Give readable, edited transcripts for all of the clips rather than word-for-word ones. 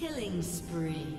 Killing spree.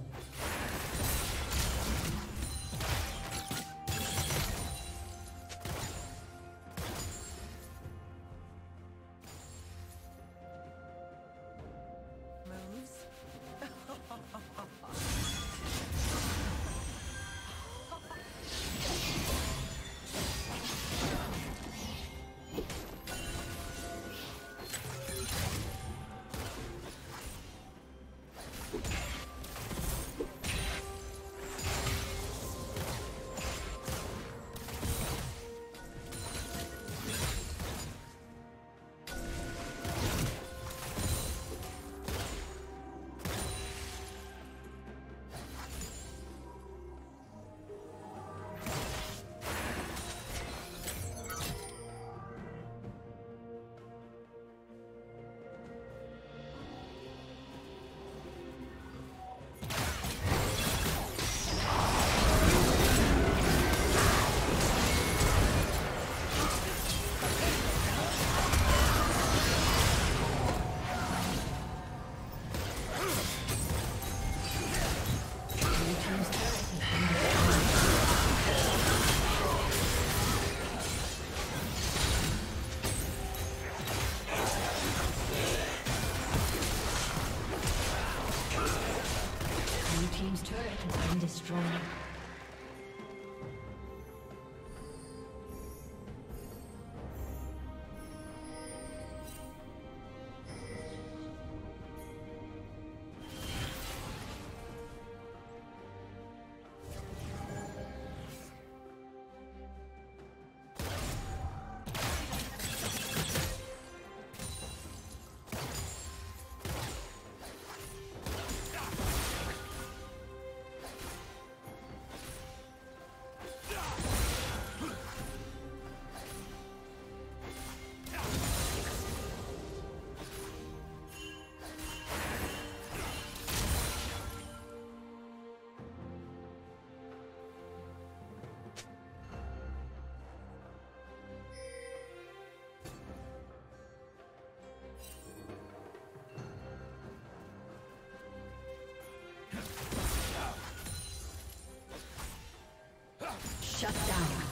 Shut down.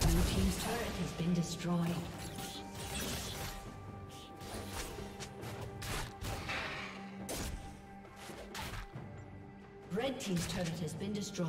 Blue team's turret has been destroyed. Red team's turret has been destroyed.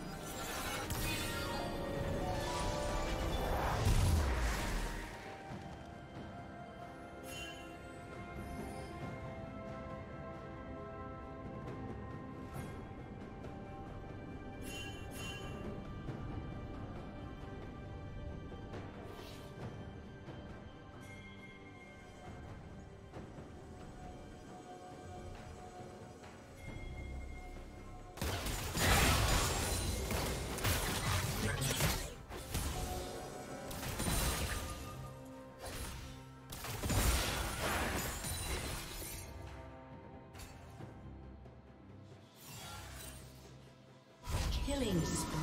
Killing spree.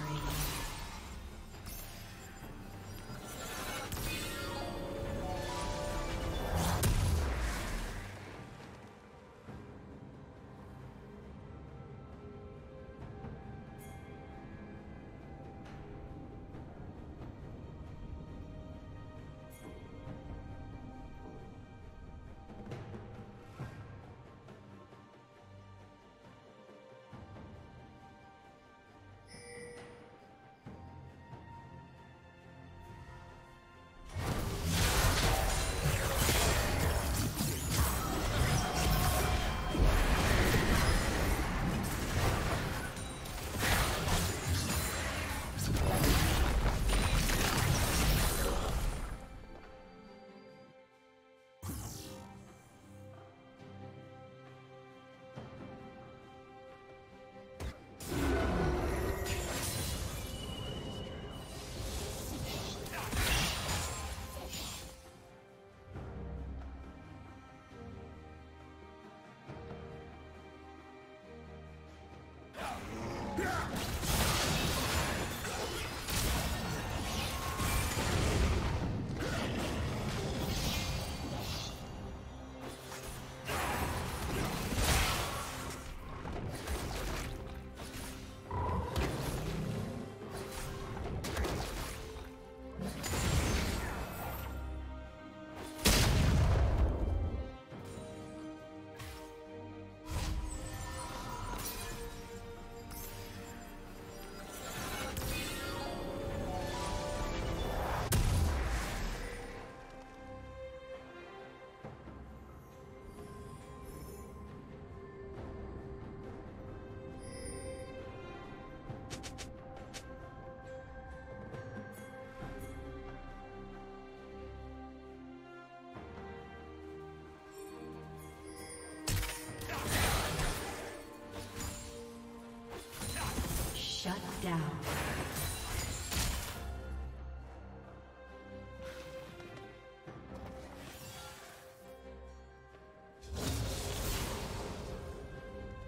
Down.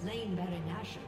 Slain Baron Asher.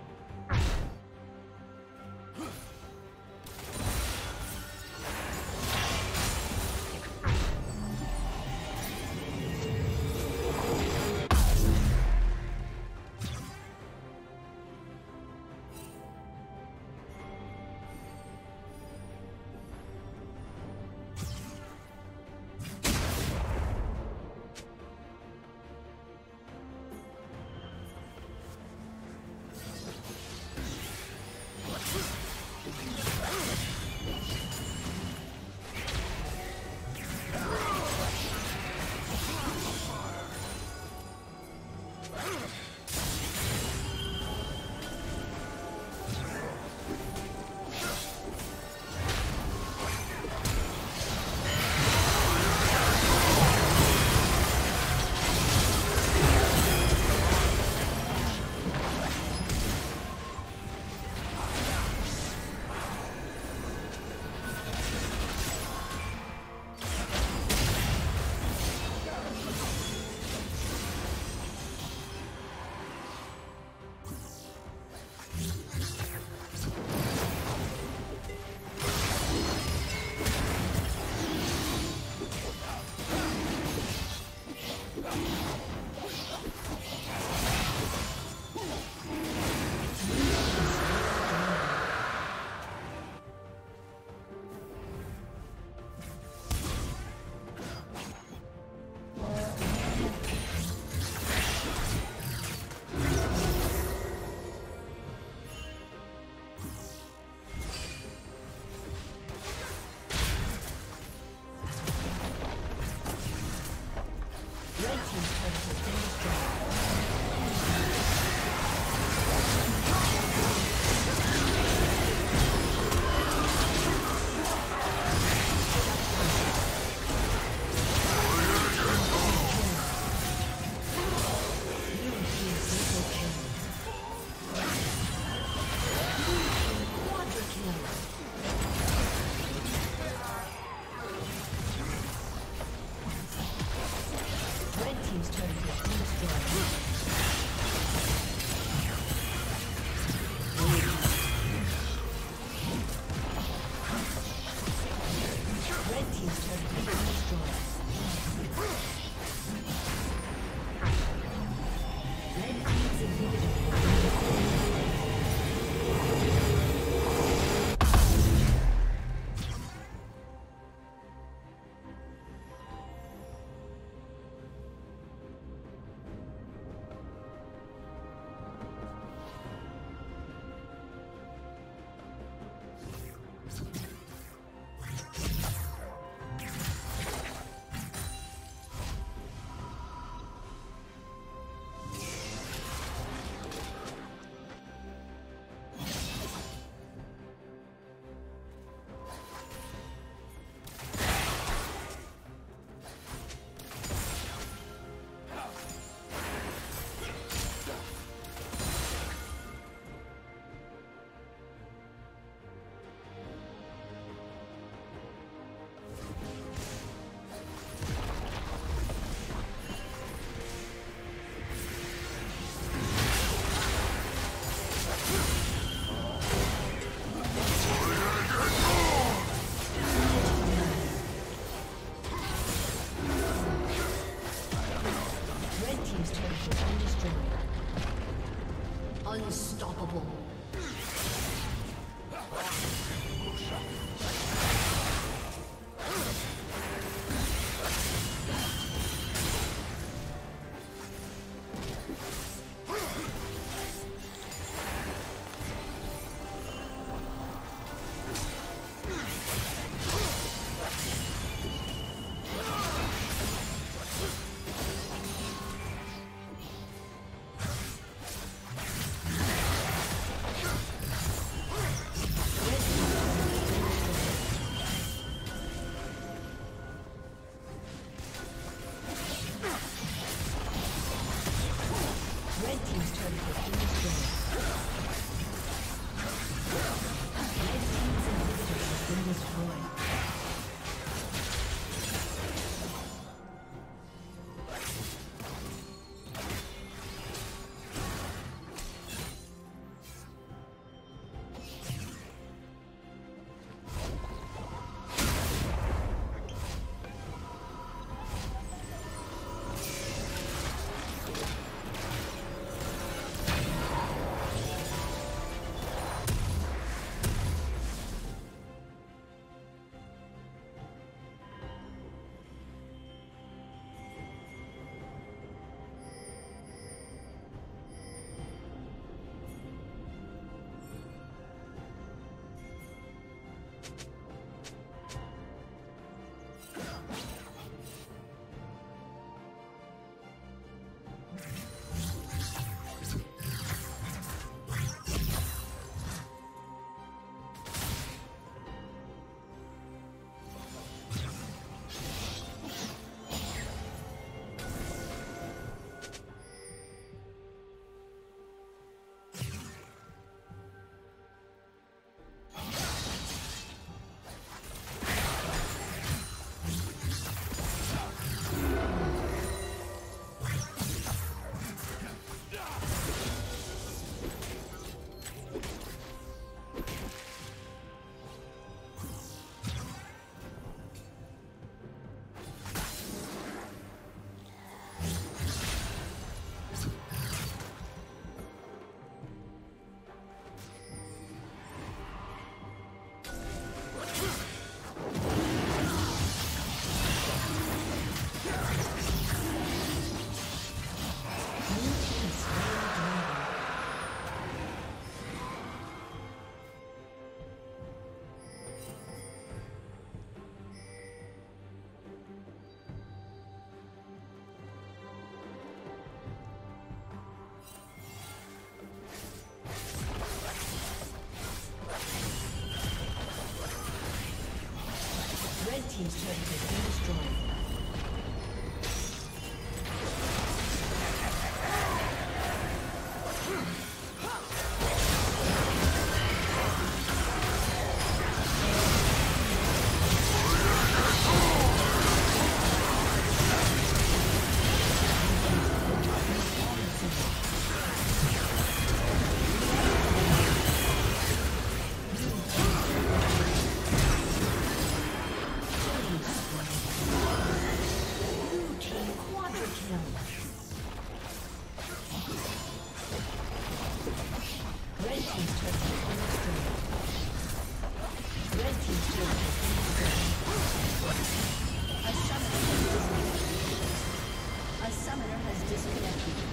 A summoner has disconnected.